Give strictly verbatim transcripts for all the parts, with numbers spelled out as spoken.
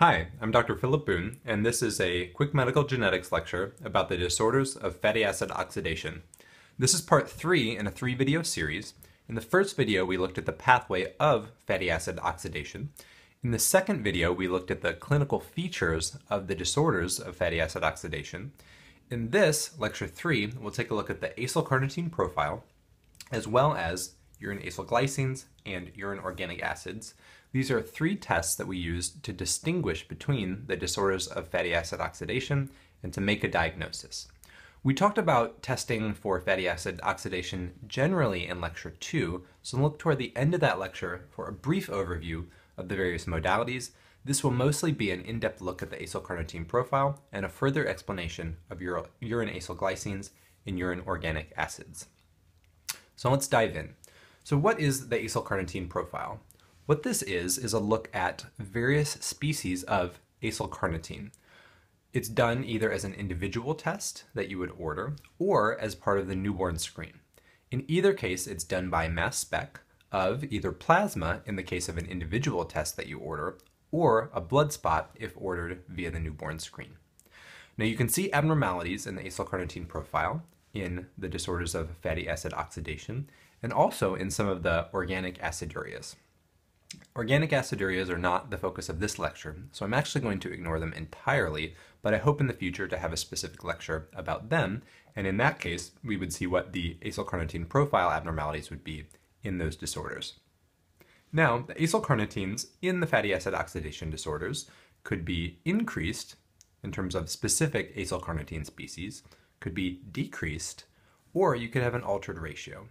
Hi, I'm Doctor Philip Boone, and this is a quick medical genetics lecture about the disorders of fatty acid oxidation. This is part three in a three video series. In the first video, we looked at the pathway of fatty acid oxidation. In the second video, we looked at the clinical features of the disorders of fatty acid oxidation. In this, lecture three, we'll take a look at the acylcarnitine profile, as well as urine acylglycines and urine organic acids. These are three tests that we use to distinguish between the disorders of fatty acid oxidation and to make a diagnosis. We talked about testing for fatty acid oxidation generally in lecture two, so look toward the end of that lecture for a brief overview of the various modalities. This will mostly be an in-depth look at the acylcarnitine profile and a further explanation of urine acylglycines and urine organic acids. So let's dive in. So what is the acylcarnitine profile? What this is, is a look at various species of acylcarnitine. It's done either as an individual test that you would order or as part of the newborn screen. In either case, it's done by mass spec of either plasma in the case of an individual test that you order or a blood spot if ordered via the newborn screen. Now you can see abnormalities in the acylcarnitine profile in the disorders of fatty acid oxidation and also in some of the organic acidurias. Organic acidurias are not the focus of this lecture, so I'm actually going to ignore them entirely, but I hope in the future to have a specific lecture about them, and in that case, we would see what the acylcarnitine profile abnormalities would be in those disorders. Now, the acylcarnitines in the fatty acid oxidation disorders could be increased in terms of specific acylcarnitine species, could be decreased, or you could have an altered ratio.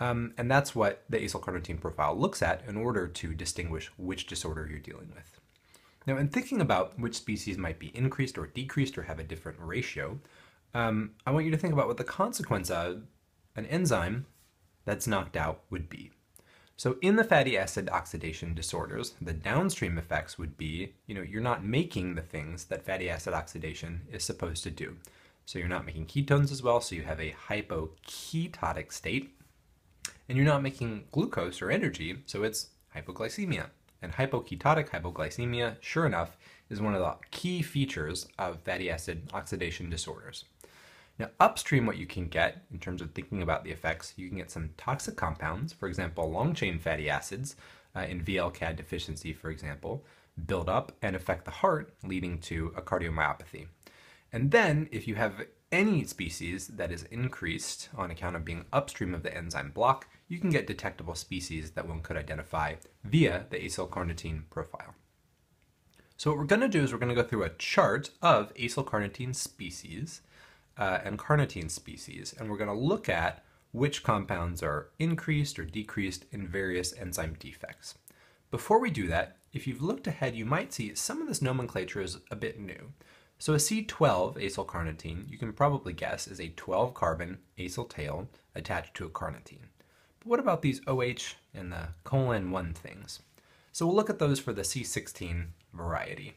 Um, and that's what the acylcarnitine profile looks at in order to distinguish which disorder you're dealing with. Now, in thinking about which species might be increased or decreased or have a different ratio, um, I want you to think about what the consequence of an enzyme that's knocked out would be. So in the fatty acid oxidation disorders, the downstream effects would be, you know, you're not making the things that fatty acid oxidation is supposed to do. So you're not making ketones as well, so you have a hypoketotic state. And you're not making glucose or energy, so it's hypoglycemia. And hypoketotic hypoglycemia, sure enough, is one of the key features of fatty acid oxidation disorders. Now, upstream what you can get, in terms of thinking about the effects, you can get some toxic compounds, for example, long-chain fatty acids uh, in V L C A D deficiency, for example, build up and affect the heart, leading to a cardiomyopathy. And then, if you have any species that is increased on account of being upstream of the enzyme block, you can get detectable species that one could identify via the acylcarnitine profile. So what we're going to do is we're going to go through a chart of acylcarnitine species uh, and carnitine species, and we're going to look at which compounds are increased or decreased in various enzyme defects. Before we do that, if you've looked ahead, you might see some of this nomenclature is a bit new. So a C twelve acylcarnitine, you can probably guess, is a twelve carbon acyl tail attached to a carnitine. But what about these O H and the colon one things? So we'll look at those for the C sixteen variety.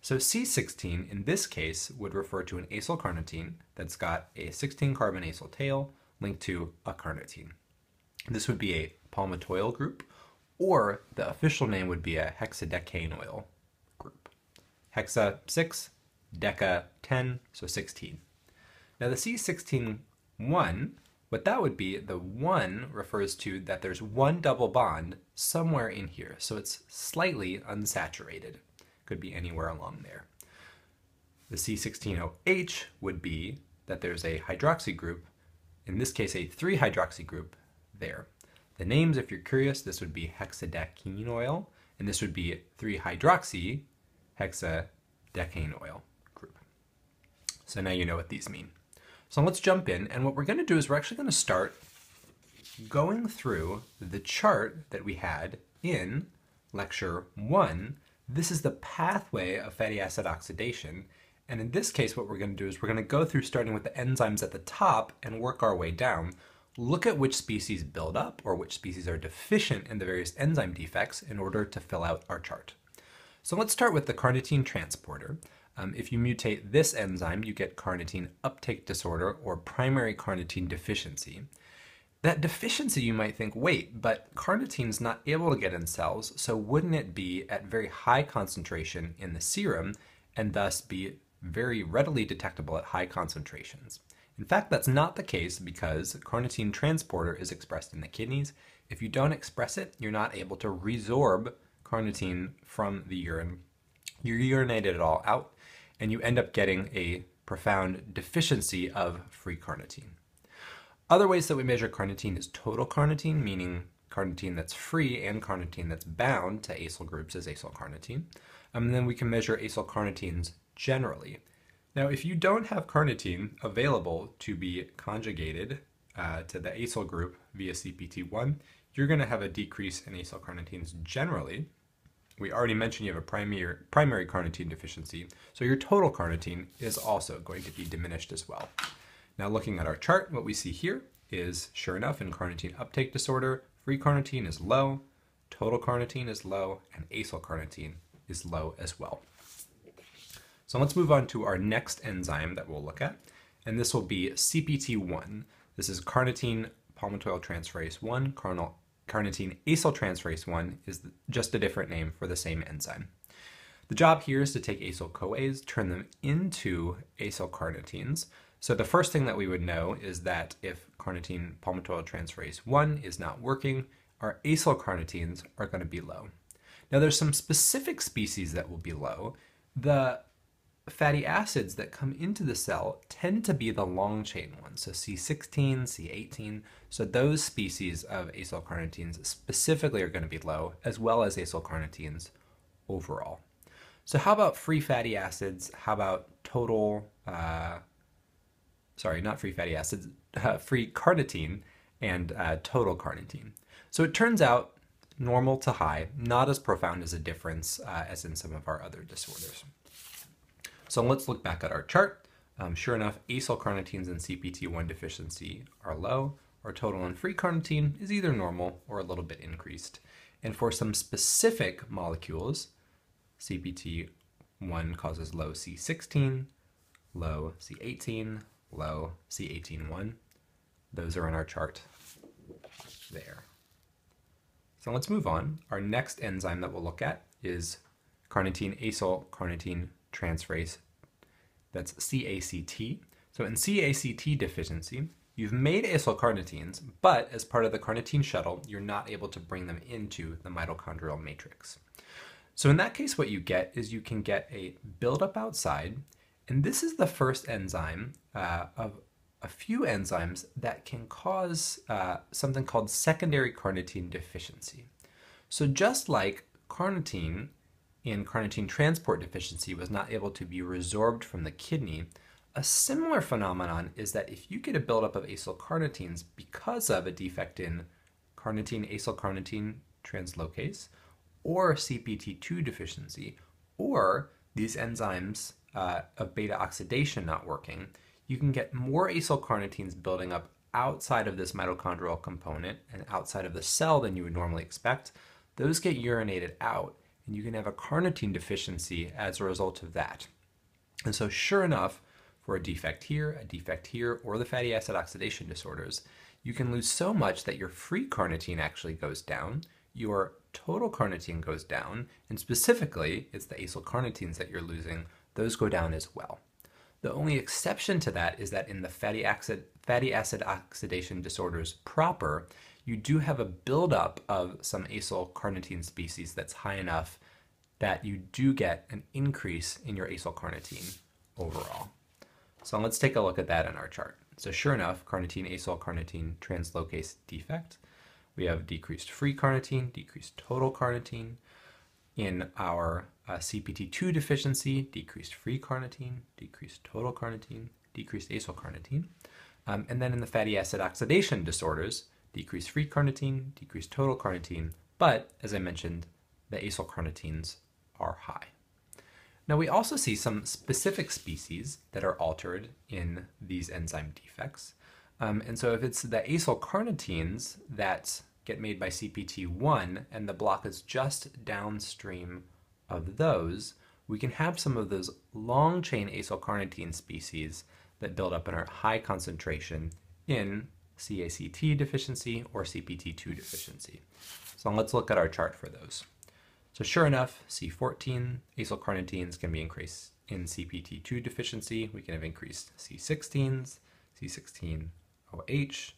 So C sixteen, in this case, would refer to an acylcarnitine that's got a sixteen carbon acyl tail linked to a carnitine. This would be a palmitoyl group, or the official name would be a hexadecanoyl group. Hexa six. Deca ten, so sixteen. Now the C sixteen one, what that would be, the one refers to that there's one double bond somewhere in here, so it's slightly unsaturated. Could be anywhere along there. The C sixteen O H would be that there's a hydroxy group, in this case a three hydroxy group there. The names, if you're curious, this would be hexadecanoyl, and this would be three hydroxy hexadecanoyl. So now you know what these mean. So let's jump in, and what we're going to do is we're actually going to start going through the chart that we had in lecture one. This is the pathway of fatty acid oxidation, and in this case what we're going to do is we're going to go through starting with the enzymes at the top and work our way down, look at which species build up or which species are deficient in the various enzyme defects in order to fill out our chart. So let's start with the carnitine transporter. Um, if you mutate this enzyme, you get carnitine uptake disorder or primary carnitine deficiency. That deficiency, you might think, wait, but carnitine's not able to get in cells, so wouldn't it be at very high concentration in the serum and thus be very readily detectable at high concentrations? In fact, that's not the case because carnitine transporter is expressed in the kidneys. If you don't express it, you're not able to resorb carnitine from the urine. You urinate it all out, and you end up getting a profound deficiency of free carnitine. Other ways that we measure carnitine is total carnitine, meaning carnitine that's free and carnitine that's bound to acyl groups is acylcarnitine. Um, and then we can measure acylcarnitines generally. Now, if you don't have carnitine available to be conjugated uh, to the acyl group via C P T one, you're going to have a decrease in acylcarnitines generally. We already mentioned you have a primary, primary carnitine deficiency, so your total carnitine is also going to be diminished as well. Now, looking at our chart, what we see here is, sure enough, in carnitine uptake disorder, free carnitine is low, total carnitine is low, and acylcarnitine is low as well. So let's move on to our next enzyme that we'll look at, and this will be C P T one. This is carnitine palmitoyl transferase one. Carnal, carnitine acyltransferase one is just a different name for the same enzyme. The job here is to take acyl-CoAs, turn them into acylcarnitines. So the first thing that we would know is that if carnitine palmitoyl transferase one is not working, our acylcarnitines are going to be low. Now there's some specific species that will be low. The fatty acids that come into the cell tend to be the long chain ones, so C sixteen, C eighteen, so those species of acylcarnitines specifically are going to be low, as well as acylcarnitines overall. So how about free fatty acids? How about total... Uh, Sorry, not free fatty acids, uh, free carnitine and uh, total carnitine. So it turns out normal to high, not as profound as a difference uh, as in some of our other disorders. So let's look back at our chart. Um, sure enough, acylcarnitines and C P T one deficiency are low. Our total and free carnitine is either normal or a little bit increased. And for some specific molecules, C P T one causes low C sixteen, low C eighteen, low C eighteen one. Those are in our chart there. So let's move on. Our next enzyme that we'll look at is carnitine acylcarnitine transferase. That's C A C T. So in C A C T deficiency, you've made acylcarnitines, but as part of the carnitine shuttle, you're not able to bring them into the mitochondrial matrix. So in that case, what you get is you can get a buildup outside. And this is the first enzyme uh, of a few enzymes that can cause uh, something called secondary carnitine deficiency. So just like carnitine in carnitine transport deficiency was not able to be resorbed from the kidney, a similar phenomenon is that if you get a buildup of acylcarnitines because of a defect in carnitine acylcarnitine translocase or C P T two deficiency, or these enzymes Uh, of beta oxidation not working, you can get more acylcarnitines building up outside of this mitochondrial component and outside of the cell than you would normally expect. Those get urinated out, and you can have a carnitine deficiency as a result of that. And so sure enough, for a defect here, a defect here, or the fatty acid oxidation disorders, you can lose so much that your free carnitine actually goes down, your total carnitine goes down, and specifically, it's the acylcarnitines that you're losing. Those go down as well. The only exception to that is that in the fatty acid, fatty acid oxidation disorders proper, you do have a buildup of some acylcarnitine species that's high enough that you do get an increase in your acylcarnitine overall. So let's take a look at that in our chart. So sure enough, carnitine acylcarnitine translocase defect. We have decreased free carnitine, decreased total carnitine. In our uh, C P T two deficiency, decreased free carnitine, decreased total carnitine, decreased acylcarnitine. Um, and then in the fatty acid oxidation disorders, decreased free carnitine, decreased total carnitine, but as I mentioned, the acylcarnitines are high. Now we also see some specific species that are altered in these enzyme defects. Um, and so if it's the acylcarnitines that get made by C P T one, and the block is just downstream of those, we can have some of those long-chain acylcarnitine species that build up and are at high concentration in C A C T deficiency, or C P T two deficiency. So let's look at our chart for those. So sure enough, C fourteen, acylcarnitines can be increased in C P T two deficiency. We can have increased C sixteens, C sixteen O H,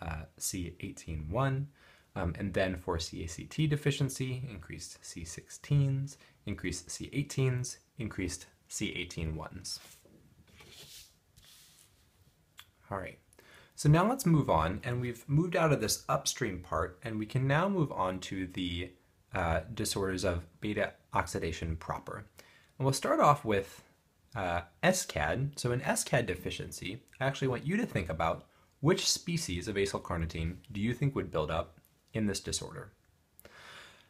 uh, C eighteen one, um, and then for C A C T deficiency, increased C sixteens, increased C eighteens, increased C eighteen ones. All right. So now let's move on, and we've moved out of this upstream part, and we can now move on to the uh, disorders of beta oxidation proper. And we'll start off with uh, S C A D. So in S C A D deficiency, I actually want you to think about which species of acylcarnitine do you think would build up in this disorder.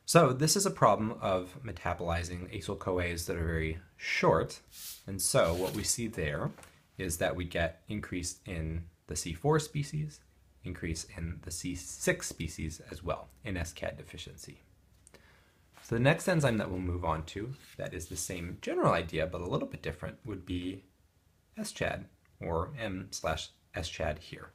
So this is a problem of metabolizing acyl-CoAs that are very short, and so what we see there is that we get increase in the C four species, increase in the C six species as well in S C A D deficiency. So the next enzyme that we'll move on to that is the same general idea but a little bit different would be S C H A D, or M slash S C H A D here.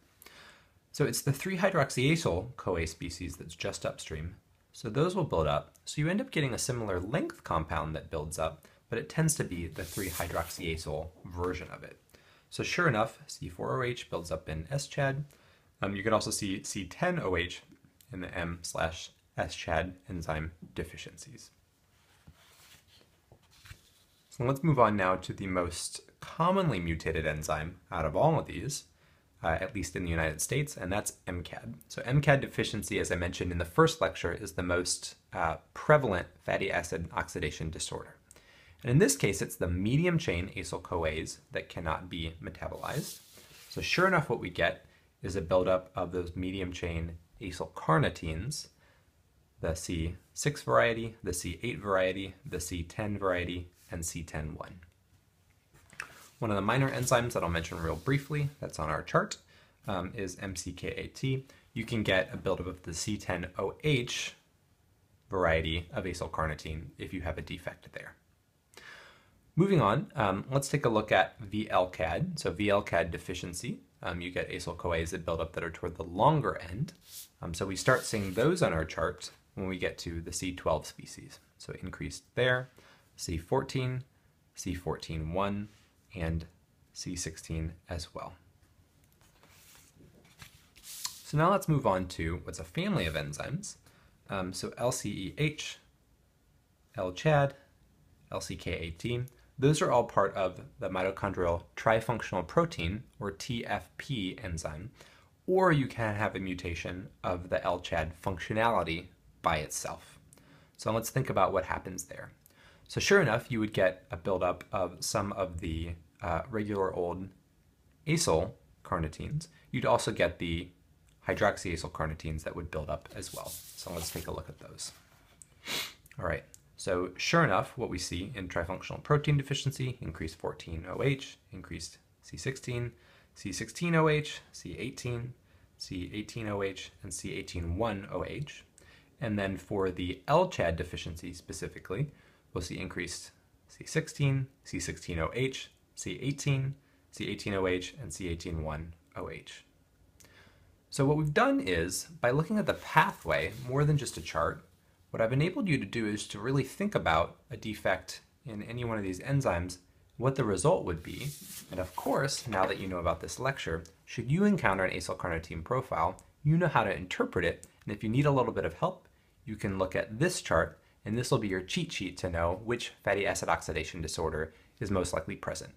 So it's the three hydroxyacyl-CoA species that's just upstream. So those will build up. So you end up getting a similar length compound that builds up, but it tends to be the three hydroxyacyl version of it. So sure enough, C four O H builds up in S C H A D. Um, you can also see C ten O H in the M slash S C H A D enzyme deficiencies. So let's move on now to the most commonly mutated enzyme out of all of these, uh, at least in the United States, and that's M CAD. So M CAD deficiency, as I mentioned in the first lecture, is the most uh, prevalent fatty acid oxidation disorder. And in this case, it's the medium chain acyl-CoAs that cannot be metabolized. So sure enough, what we get is a buildup of those medium chain acylcarnitines, the C six variety, the C eight variety, the C ten variety, and C ten one. One of the minor enzymes that I'll mention real briefly that's on our chart um, is M C K A T. You can get a buildup of the C ten O H variety of acylcarnitine if you have a defect there. Moving on, um, let's take a look at V L C A D. So V L C A D deficiency, um, you get acyl-CoAs that build up that are toward the longer end. Um, so we start seeing those on our chart when we get to the C twelve species. So increased there, C fourteen, C fourteen one, and C sixteen as well. So now let's move on to what's a family of enzymes. Um, so L C E H, L C H A D, L C K A T. Those are all part of the mitochondrial trifunctional protein, or T F P enzyme, or you can have a mutation of the L C H A D functionality by itself. So let's think about what happens there. So sure enough, you would get a buildup of some of the uh, regular old acylcarnitines. You'd also get the hydroxyacylcarnitines that would build up as well. So let's take a look at those. All right. So sure enough, what we see in trifunctional protein deficiency, increased fourteen O H, increased C sixteen, C sixteen O H, C eighteen, C eighteen O H, and C eighteen one O H. And then for the L C H A D deficiency specifically, we'll see increased C sixteen, C sixteen O H, C eighteen, C eighteen O H, and C eighteen one O H. So what we've done is, by looking at the pathway more than just a chart, what I've enabled you to do is to really think about a defect in any one of these enzymes, what the result would be. And of course, now that you know about this lecture, should you encounter an acylcarnitine profile, you know how to interpret it. And if you need a little bit of help, you can look at this chart, and this will be your cheat sheet to know which fatty acid oxidation disorder is most likely present.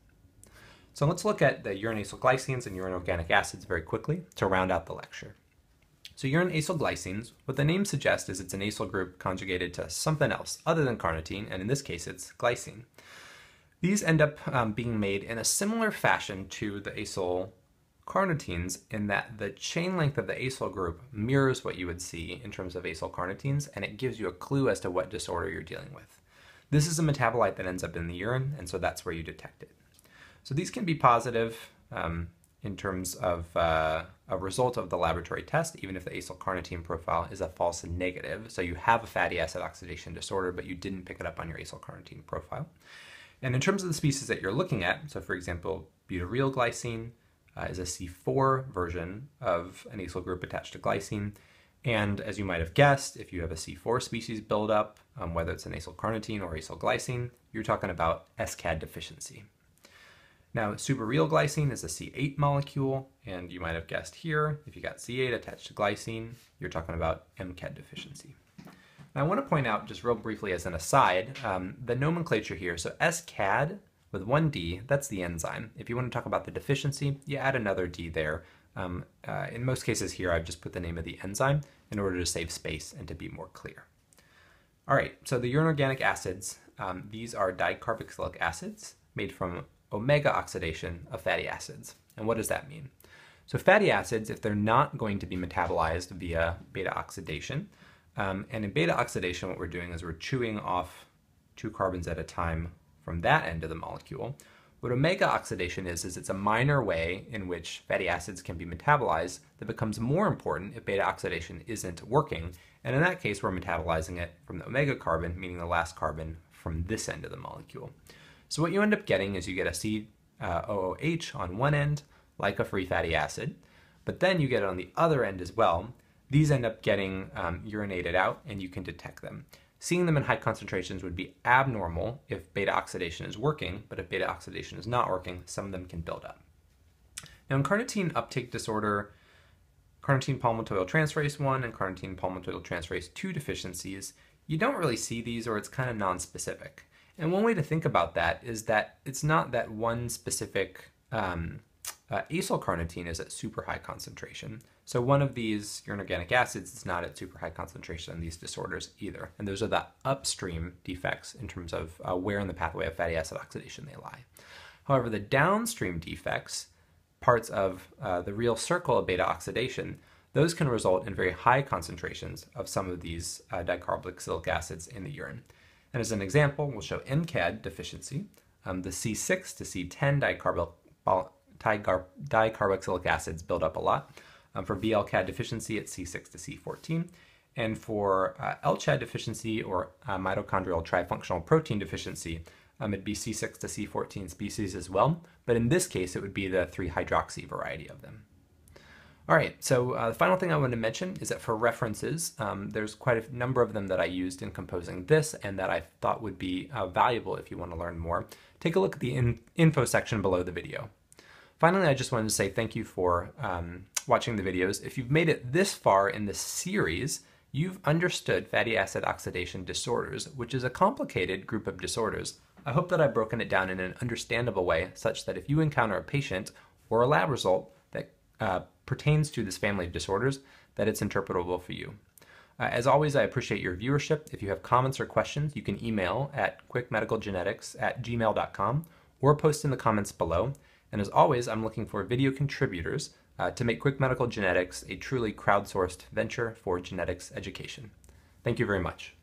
So let's look at the urine acylglycines and urine organic acids very quickly to round out the lecture. So urine acylglycines, what the name suggests is it's an acyl group conjugated to something else other than carnitine, and in this case it's glycine. These end up um, being made in a similar fashion to the acylcarnitines in that the chain length of the acyl group mirrors what you would see in terms of acylcarnitines, and it gives you a clue as to what disorder you're dealing with. This is a metabolite that ends up in the urine, and so that's where you detect it. So these can be positive, um, in terms of uh, a result of the laboratory test, even if the acylcarnitine profile is a false negative. So you have a fatty acid oxidation disorder, but you didn't pick it up on your acylcarnitine profile. And in terms of the species that you're looking at, so for example, butyrylglycine, uh, is a C four version of an acyl group attached to glycine. And as you might have guessed, if you have a C four species buildup, um, whether it's an acylcarnitine or acylglycine, you're talking about S CAD deficiency. Now, suberyl glycine is a C eight molecule, and you might have guessed here, if you got C eight attached to glycine, you're talking about M CAD deficiency. Now, I want to point out, just real briefly as an aside, um, the nomenclature here. So S CAD with one D, that's the enzyme. If you want to talk about the deficiency, you add another D there. Um, uh, in most cases here, I've just put the name of the enzyme in order to save space and to be more clear. All right, so the urinorganic acids, um, these are dicarboxylic acids made from omega-oxidation of fatty acids. And what does that mean? So fatty acids, if they're not going to be metabolized via beta-oxidation, um, and in beta-oxidation what we're doing is we're chewing off two carbons at a time from that end of the molecule. What omega-oxidation is, is it's a minor way in which fatty acids can be metabolized that becomes more important if beta-oxidation isn't working, and in that case we're metabolizing it from the omega carbon, meaning the last carbon from this end of the molecule. So what you end up getting is you get a C O O H on one end, like a free fatty acid, but then you get it on the other end as well. These end up getting um, urinated out, and you can detect them. Seeing them in high concentrations would be abnormal if beta oxidation is working, but if beta oxidation is not working, some of them can build up. Now in carnitine uptake disorder, carnitine palmitoyl transferase one and carnitine palmitoyl transferase two deficiencies, you don't really see these, or it's kind of nonspecific. And one way to think about that is that it's not that one specific um, uh, acylcarnitine is at super high concentration. So one of these urinorganic acids is not at super high concentration in these disorders either. And those are the upstream defects in terms of uh, where in the pathway of fatty acid oxidation they lie. However, the downstream defects, parts of uh, the real circle of beta oxidation, those can result in very high concentrations of some of these uh, dicarboxylic acids in the urine. And as an example, we'll show M CAD deficiency, um, the C six to C ten dicarbo dicar dicarboxylic acids build up a lot. Um, for V L CAD deficiency, it's C six to C fourteen. And for uh, L CHAD deficiency, or uh, mitochondrial trifunctional protein deficiency, um, it'd be C six to C fourteen species as well. But in this case, it would be the three hydroxy variety of them. All right, so uh, the final thing I want to mention is that for references, um, there's quite a number of them that I used in composing this and that I thought would be uh, valuable if you want to learn more. Take a look at the in info section below the video. Finally, I just wanted to say thank you for um, watching the videos. If you've made it this far in this series, you've understood fatty acid oxidation disorders, which is a complicated group of disorders. I hope that I've broken it down in an understandable way such that if you encounter a patient or a lab result that uh, pertains to this family of disorders, that it's interpretable for you. Uh, as always, I appreciate your viewership. If you have comments or questions, you can email at quick medical genetics at gmail dot com or post in the comments below. And as always, I'm looking for video contributors uh, to make Quick Medical Genetics a truly crowdsourced venture for genetics education. Thank you very much.